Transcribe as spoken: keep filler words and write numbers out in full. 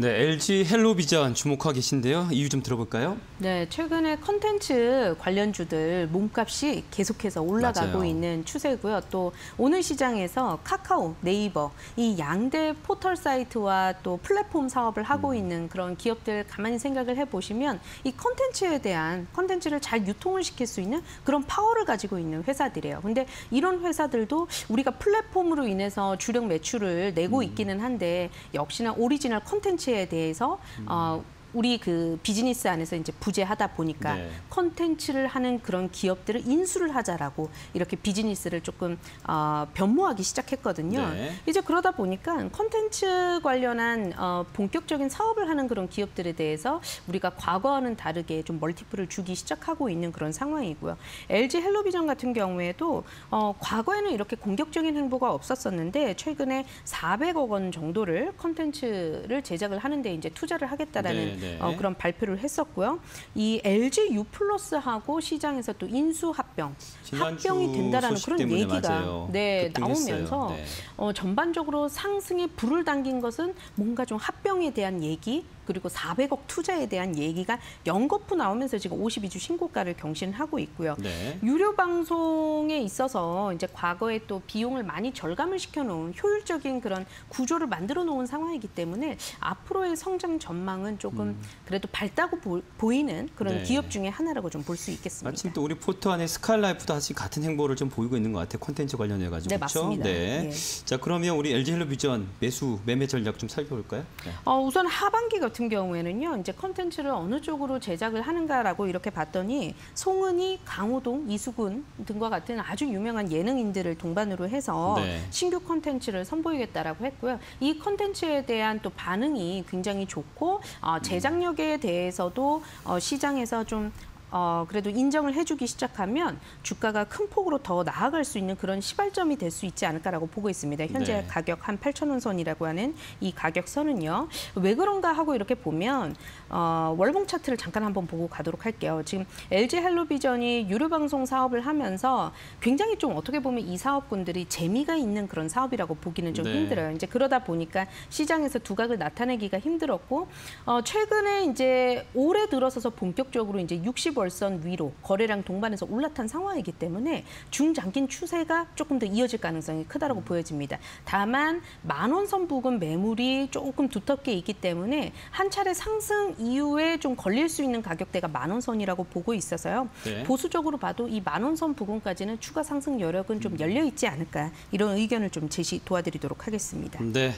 네, 엘지헬로비전 주목하고 계신데요. 이유 좀 들어볼까요? 네, 최근에 콘텐츠 관련주들 몸값이 계속해서 올라가고 맞아요. 있는 추세고요. 또 오늘 시장에서 카카오, 네이버 이 양대 포털 사이트와 또 플랫폼 사업을 하고 음. 있는 그런 기업들 가만히 생각을 해보시면 이 콘텐츠에 대한 콘텐츠를 잘 유통을 시킬 수 있는 그런 파워를 가지고 있는 회사들이에요. 근데 이런 회사들도 우리가 플랫폼으로 인해서 주력 매출을 내고 음. 있기는 한데 역시나 오리지널 콘텐츠 에 대해서 음. 어, 우리 그 비즈니스 안에서 이제 부재하다 보니까 네. 콘텐츠를 하는 그런 기업들을 인수를 하자라고 이렇게 비즈니스를 조금 어, 변모하기 시작했거든요. 네. 이제 그러다 보니까 콘텐츠 관련한 어, 본격적인 사업을 하는 그런 기업들에 대해서 우리가 과거와는 다르게 좀 멀티플을 주기 시작하고 있는 그런 상황이고요. 엘지헬로비전 같은 경우에도 어, 과거에는 이렇게 공격적인 행보가 없었었는데 최근에 사백억 원 정도를 콘텐츠를 제작을 하는데 이제 투자를 하겠다라는 네. 네. 어, 그런 발표를 했었고요. 이 엘지 유 플러스하고 시장에서 또 인수 합병, 합병이 된다라는 그런 얘기가 네, 나오면서 네. 어, 전반적으로 상승에 불을 당긴 것은 뭔가 좀 합병에 대한 얘기 그리고 사백억 투자에 대한 얘기가 연거푸 나오면서 지금 오십이 주 신고가를 경신하고 있고요. 네. 유료 방송에 있어서 이제 과거에 또 비용을 많이 절감을 시켜놓은 효율적인 그런 구조를 만들어 놓은 상황이기 때문에 앞으로의 성장 전망은 조금 음. 그래도 밝다고 보, 보이는 그런 네. 기업 중에 하나라고 좀 볼 수 있겠습니다. 마침 또 우리 포트 안에 스카이라이프도 사실 같은 행보를 좀 보이고 있는 것 같아요. 콘텐츠 관련해가지고. 네, 그렇죠? 맞습니다. 네. 네. 자, 그러면 우리 엘지헬로비전 매수, 매매 전략 좀 살펴볼까요? 네. 어, 우선 하반기 같은 경우에는요. 이제 콘텐츠를 어느 쪽으로 제작을 하는가라고 이렇게 봤더니 송은이, 강호동, 이수근 등과 같은 아주 유명한 예능인들을 동반으로 해서 네. 신규 콘텐츠를 선보이겠다라고 했고요. 이 콘텐츠에 대한 또 반응이 굉장히 좋고 어, 제작력에 대해서도 어, 시장에서 좀 어, 그래도 인정을 해주기 시작하면 주가가 큰 폭으로 더 나아갈 수 있는 그런 시발점이 될 수 있지 않을까라고 보고 있습니다. 현재 네. 가격 한 팔천 원 선이라고 하는 이 가격선은요. 왜 그런가 하고 이렇게 보면 어, 월봉 차트를 잠깐 한번 보고 가도록 할게요. 지금 엘지헬로비전이 유료방송 사업을 하면서 굉장히 좀 어떻게 보면 이 사업군들이 재미가 있는 그런 사업이라고 보기는 좀 네. 힘들어요. 이제 그러다 보니까 시장에서 두각을 나타내기가 힘들었고 어, 최근에 이제 올해 들어서서 본격적으로 이제 육십 월선 위로 거래량 동반해서 올라탄 상황이기 때문에 중장기 추세가 조금 더 이어질 가능성이 크다라고 보여집니다. 다만 만원 선부근 매물이 조금 두텁게 있기 때문에 한 차례 상승 이후에 좀 걸릴 수 있는 가격대가 만원 선이라고 보고 있어서요. 네. 보수적으로 봐도 이 만원 선 부근까지는 추가 상승 여력은 좀 열려 있지 않을까 이런 의견을 좀 제시 도와드리도록 하겠습니다. 네.